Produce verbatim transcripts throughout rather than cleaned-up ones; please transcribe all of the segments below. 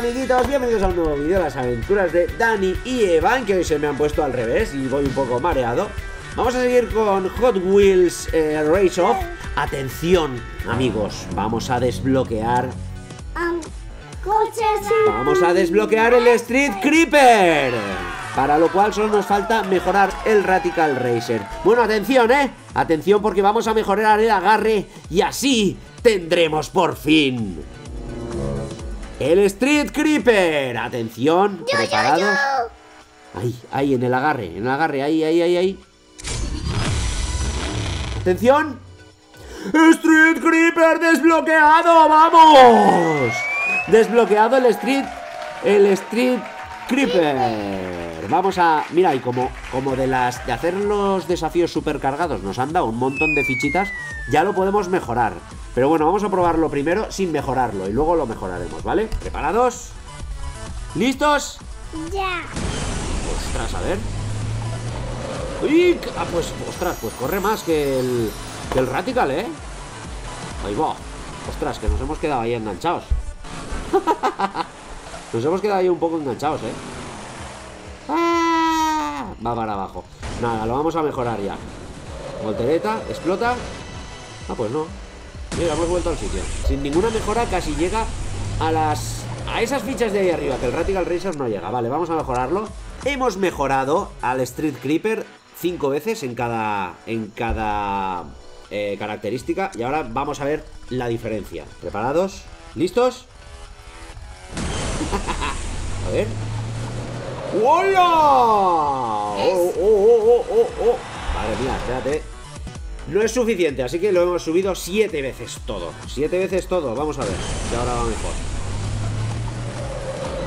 amiguitos, bienvenidos a un nuevo vídeo de las aventuras de Dani y Evan, que hoy se me han puesto al revés y voy un poco mareado. Vamos a seguir con Hot Wheels eh, Race Off. Atención, amigos, vamos a desbloquear Vamos a desbloquear el Street Creeper, para lo cual solo nos falta mejorar el Radical Racer. Bueno, atención, eh Atención porque vamos a mejorar el agarre y así tendremos por fin el Street Creeper. Atención, preparados. Ahí, ahí, en el agarre, en el agarre, ahí, ahí, ahí, ahí. Atención. Street Creeper desbloqueado, vamos. Desbloqueado el Street, el Street Creeper. Vamos a, mira, y como, como de las de hacer los desafíos supercargados nos han dado un montón de fichitas, ya lo podemos mejorar. Pero bueno, vamos a probarlo primero sin mejorarlo y luego lo mejoraremos, ¿vale? ¿Preparados? ¿Listos? Ya. Ostras, a ver. ¡Uy! Ah, pues, ostras, pues corre más que el, que el Radical, ¿eh? Ahí va. Ostras, que nos hemos quedado ahí enganchados. Nos hemos quedado ahí un poco enganchados, ¿eh? ¡Ah! Va para abajo. Nada, lo vamos a mejorar ya. Voltereta, explota. Ah, pues no. Mira, hemos vuelto al sitio. Sin ninguna mejora casi llega a las... a esas fichas de ahí arriba, que el Radical Racer no llega. Vale, vamos a mejorarlo. Hemos mejorado al Street Creeper cinco veces en cada... en cada... Eh, característica. Y ahora vamos a ver la diferencia. ¿Preparados? ¿Listos? A ver. ¡Hola! ¡Oh, oh, oh, oh, oh! Vale, mira, espérate. No es suficiente, así que lo hemos subido siete veces todo. Siete veces todo, vamos a ver. Y ahora va mejor.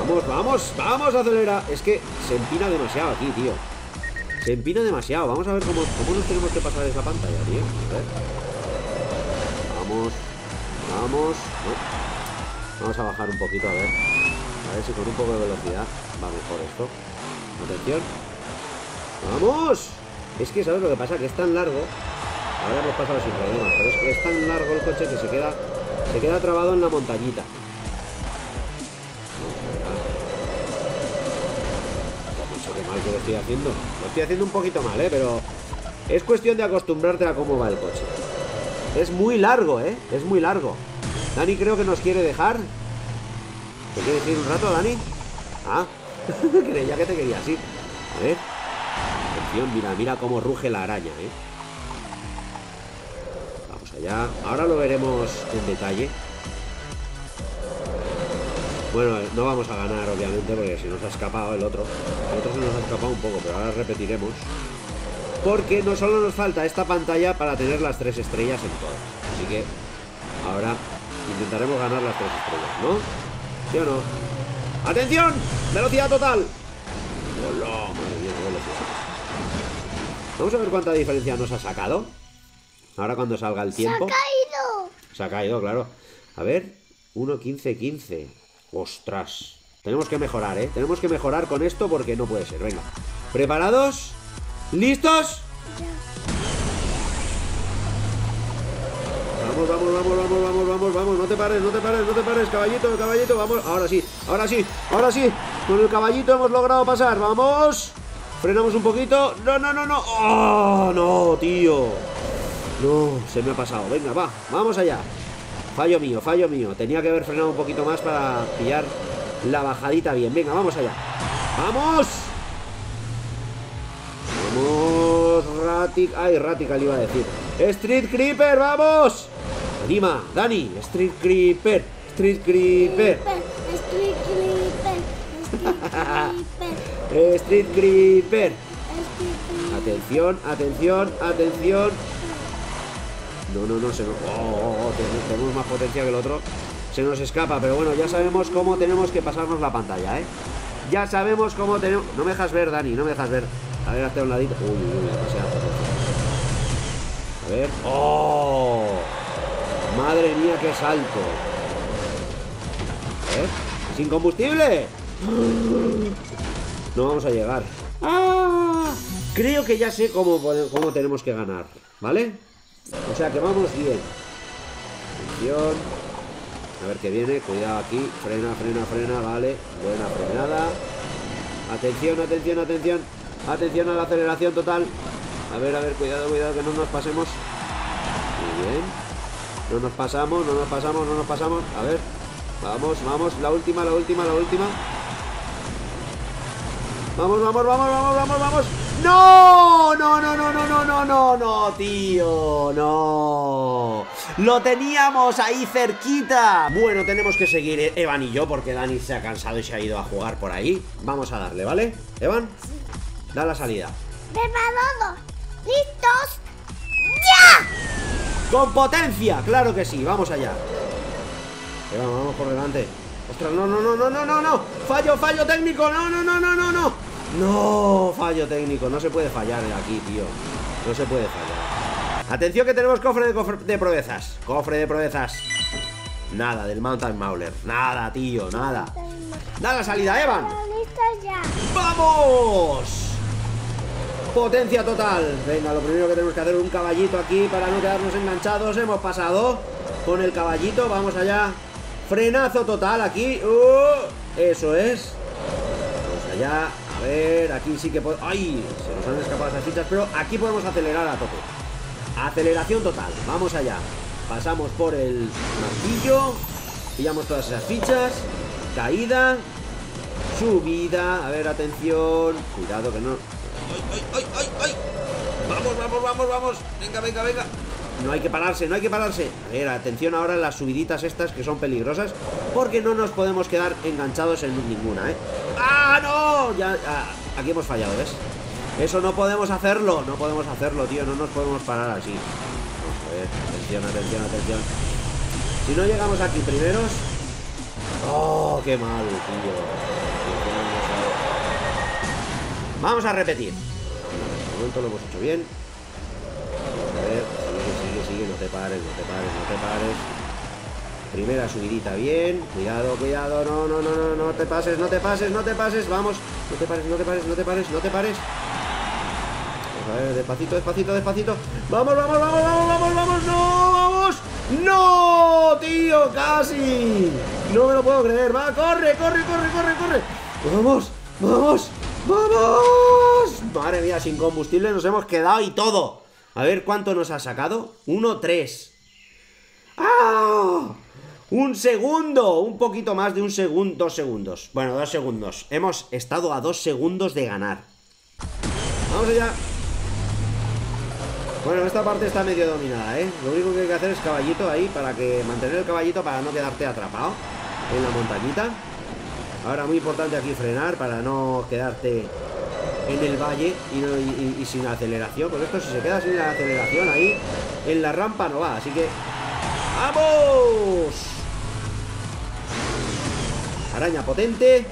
Vamos, vamos, vamos a acelerar. Es que se empina demasiado aquí, tío. Se empina demasiado. Vamos a ver cómo, cómo nos tenemos que pasar esa pantalla, tío. A ver. Vamos, vamos. No. Vamos a bajar un poquito, a ver. A ver si con un poco de velocidad va mejor esto. Atención. ¡Vamos! Es que, ¿sabes lo que pasa? Que es tan largo. Ahora hemos pasado sin problemas, pero es que es tan largo el coche que se queda se queda trabado en la montañita. Mucho que mal que lo estoy haciendo. Lo estoy haciendo un poquito mal, ¿eh? Pero es cuestión de acostumbrarte a cómo va el coche. Es muy largo, ¿eh? Es muy largo. Dani creo que nos quiere dejar. ¿Te quieres ir un rato, Dani? Ah, creía que te quería así. A ver. Atención, mira, mira cómo ruge la araña, ¿eh? Ya, ahora lo veremos en detalle. Bueno, no vamos a ganar, obviamente, porque se nos ha escapado el otro. El otro se nos ha escapado un poco, pero ahora repetiremos. Porque no solo nos falta esta pantalla para tener las tres estrellas en todas. Así que ahora intentaremos ganar las tres estrellas, ¿no? ¿Sí o no? ¡Atención! ¡Velocidad total! ¡Hola! Madre mía, qué velocidad. Vamos a ver cuánta diferencia nos ha sacado. Ahora cuando salga el tiempo... ¡Se ha caído! Se ha caído, claro. A ver, uno quince quince. ¡Ostras! Tenemos que mejorar, ¿eh? Tenemos que mejorar con esto porque no puede ser. Venga. ¿Preparados? ¿Listos? Ya. Vamos, vamos, vamos, vamos, vamos, vamos, vamos. No te pares, no te pares, no te pares. Caballito, caballito, vamos. Ahora sí, ahora sí, ahora sí. Con el caballito hemos logrado pasar. ¡Vamos! Frenamos un poquito. ¡No, no, no, no! ¡Oh, no, tío! No, se me ha pasado. Venga, va, vamos allá. Fallo mío, fallo mío. Tenía que haber frenado un poquito más para pillar la bajadita bien. Venga, vamos allá. ¡Vamos! ¡Vamos! Radical... Ay, Radical iba a decir. ¡Street Creeper, vamos! Anima, Dani. Street Creeper. Street Creeper. Street Creeper. Street Creeper. Atención, atención, atención. No, no, no, se nos... Oh, oh, oh, tenemos más potencia que el otro. Se nos escapa, pero bueno, ya sabemos cómo tenemos que pasarnos la pantalla, ¿eh? Ya sabemos cómo tenemos... No me dejas ver, Dani, no me dejas ver. A ver, hazte un ladito. Uy, uy, uy, demasiada potencia. A ver... ¡Oh! ¡Madre mía, qué salto! A ver... ¡Sin combustible! No vamos a llegar. ¡Ah! Creo que ya sé cómo, cómo tenemos que ganar, ¿vale? O sea que vamos bien. Atención. A ver qué viene. Cuidado aquí. Frena, frena, frena. Vale. Buena frenada. Atención, atención, atención. Atención a la aceleración total. A ver, a ver. Cuidado, cuidado. Que no nos pasemos. Muy bien. No nos pasamos, no nos pasamos, no nos pasamos. A ver. Vamos, vamos. La última, la última, la última. Vamos, vamos, vamos, vamos, vamos, vamos. ¡No! ¡No, no, no, no, no, no, no, no, tío! ¡No! ¡Lo teníamos ahí cerquita! Bueno, tenemos que seguir Evan y yo porque Dani se ha cansado y se ha ido a jugar por ahí. Vamos a darle, ¿vale? ¿Evan? Sí. Da la salida. ¡Preparados! ¡Listos! ¡Ya! ¡Con potencia! ¡Claro que sí! ¡Vamos allá! Evan, vamos por delante. ¡Ostras! ¡No, no, no, no, no, no, no! ¡Fallo, fallo técnico! ¡No, no, no, no, no, no! No, fallo técnico, no se puede fallar aquí, tío. No se puede fallar. Atención que tenemos cofre de, cofre de proezas. Cofre de proezas. Nada, del Mountain Mauler. Nada, tío, nada. Da la salida, Evan. ¡Vamos! Potencia total. Venga, lo primero que tenemos que hacer es un caballito aquí para no quedarnos enganchados. Hemos pasado con el caballito. Vamos allá. Frenazo total aquí. Uh, eso es. Vamos allá. A ver, aquí sí que podemos... ¡Ay! Se nos han escapado esas fichas, pero aquí podemos acelerar a tope. Aceleración total, vamos allá. Pasamos por el martillo. Pillamos todas esas fichas. Caída. Subida, a ver, atención. Cuidado que no... ¡Ay, ay, ay, ay, ay! ¡Vamos, vamos, vamos, vamos! ¡Venga, venga, venga! No hay que pararse, no hay que pararse. A ver, atención ahora las subiditas estas que son peligrosas, porque no nos podemos quedar enganchados en ninguna, ¿eh? ¡Ah, no! Ya, ya, aquí hemos fallado, ¿ves? Eso no podemos hacerlo. No podemos hacerlo, tío. No nos podemos parar así. Vamos a ver. Atención, atención, atención. Si no llegamos aquí primeros... ¡Oh, qué mal, tío! Vamos a repetir. De momento lo hemos hecho bien. Vamos a ver. Sigue, sigue, sigue. No te pares, no te pares, no te pares. Primera subidita bien. Cuidado, cuidado. No, no, no, no, no te pases, no te pases, no te pases. Vamos. No te pares, no te pares, no te pares, no te pares. Vamos a ver, despacito, despacito, despacito. Vamos, vamos, vamos, vamos, vamos, vamos. No, vamos. No, tío, casi. No me lo puedo creer. Va, corre, corre, corre, corre, corre. Vamos, vamos, vamos. Madre mía, sin combustible nos hemos quedado y todo. A ver cuánto nos ha sacado. uno tres. ¡Ah! Un segundo, un poquito más de un segundo, dos segundos. Bueno, dos segundos. Hemos estado a dos segundos de ganar. Vamos allá. Bueno, esta parte está medio dominada, ¿eh? Lo único que hay que hacer es caballito ahí para que mantener el caballito para no quedarte atrapado en la montañita. Ahora muy importante aquí frenar para no quedarte en el valle y, no, y, y, y sin aceleración. Porque esto si se queda sin la aceleración ahí en la rampa no va, así que ¡vamos! Araña potente.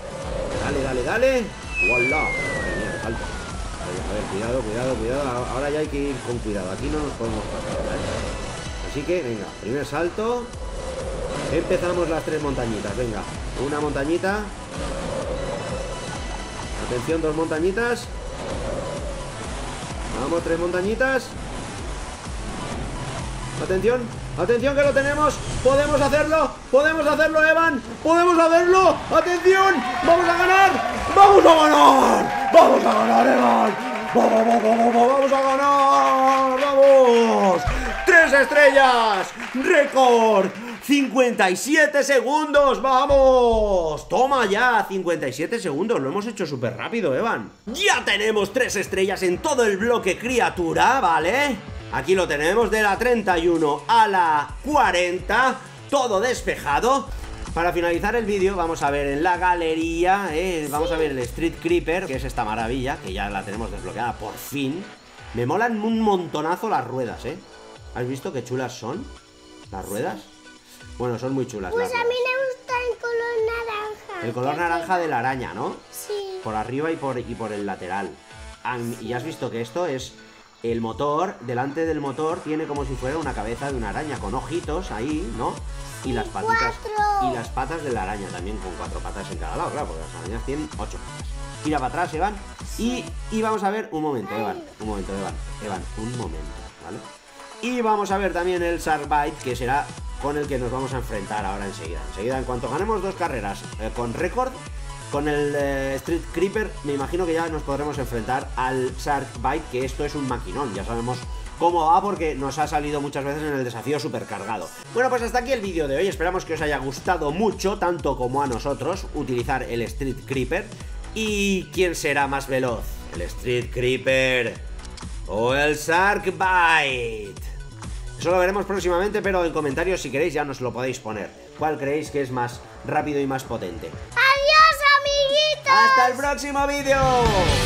Dale, dale, dale. ¡Wala! Madre mía, me falta. A ver, cuidado, cuidado, cuidado. Ahora ya hay que ir con cuidado. Aquí no nos podemos pasar, ¿vale? Así que, venga, primer salto. Empezamos las tres montañitas. Venga, una montañita. Atención, dos montañitas. Vamos, tres montañitas. Atención, atención que lo tenemos. Podemos hacerlo, podemos hacerlo, Evan. Podemos hacerlo, atención. Vamos a ganar, vamos a ganar. Vamos a ganar, Evan. Vamos, vamos, vamos, vamos a ganar. Vamos. Tres estrellas, récord. cincuenta y siete segundos, vamos. Toma ya, cincuenta y siete segundos. Lo hemos hecho súper rápido, Evan. Ya tenemos tres estrellas en todo el bloque criatura, ¿vale? Aquí lo tenemos, de la treinta y uno a la cuarenta, todo despejado. Para finalizar el vídeo vamos a ver en la galería, eh, vamos a ver el Street Creeper, que es esta maravilla, que ya la tenemos desbloqueada por fin. Me molan un montonazo las ruedas, ¿eh? ¿Has visto qué chulas son las ruedas? Bueno, son muy chulas. Pues a mí me gusta el color naranja. El color naranja de la araña, ¿no? Sí. Por arriba y por, y por el lateral. Ah, y has visto que esto es... El motor, delante del motor, tiene como si fuera una cabeza de una araña, con ojitos ahí, ¿no? Y las patitas. Cuatro. Y las patas de la araña también, con cuatro patas en cada lado, claro, porque las arañas tienen ocho patas. Gira para atrás, Evan. Sí. Y, y vamos a ver, un momento, Evan, un momento, Evan, Evan, un momento, ¿vale? Y vamos a ver también el Shark Bite, que será con el que nos vamos a enfrentar ahora enseguida. Enseguida, en cuanto ganemos dos carreras eh, con récord, con el eh, Street Creeper, me imagino que ya nos podremos enfrentar al Shark Bite, que esto es un maquinón, ya sabemos cómo va porque nos ha salido muchas veces en el desafío supercargado. Bueno, pues hasta aquí el vídeo de hoy, esperamos que os haya gustado mucho, tanto como a nosotros, utilizar el Street Creeper. ¿Y quién será más veloz? ¿El Street Creeper o el Shark Bite? Eso lo veremos próximamente, pero en comentarios, si queréis, ya nos lo podéis poner. ¿Cuál creéis que es más rápido y más potente? ¡Adiós, amiguitos! ¡Hasta el próximo vídeo!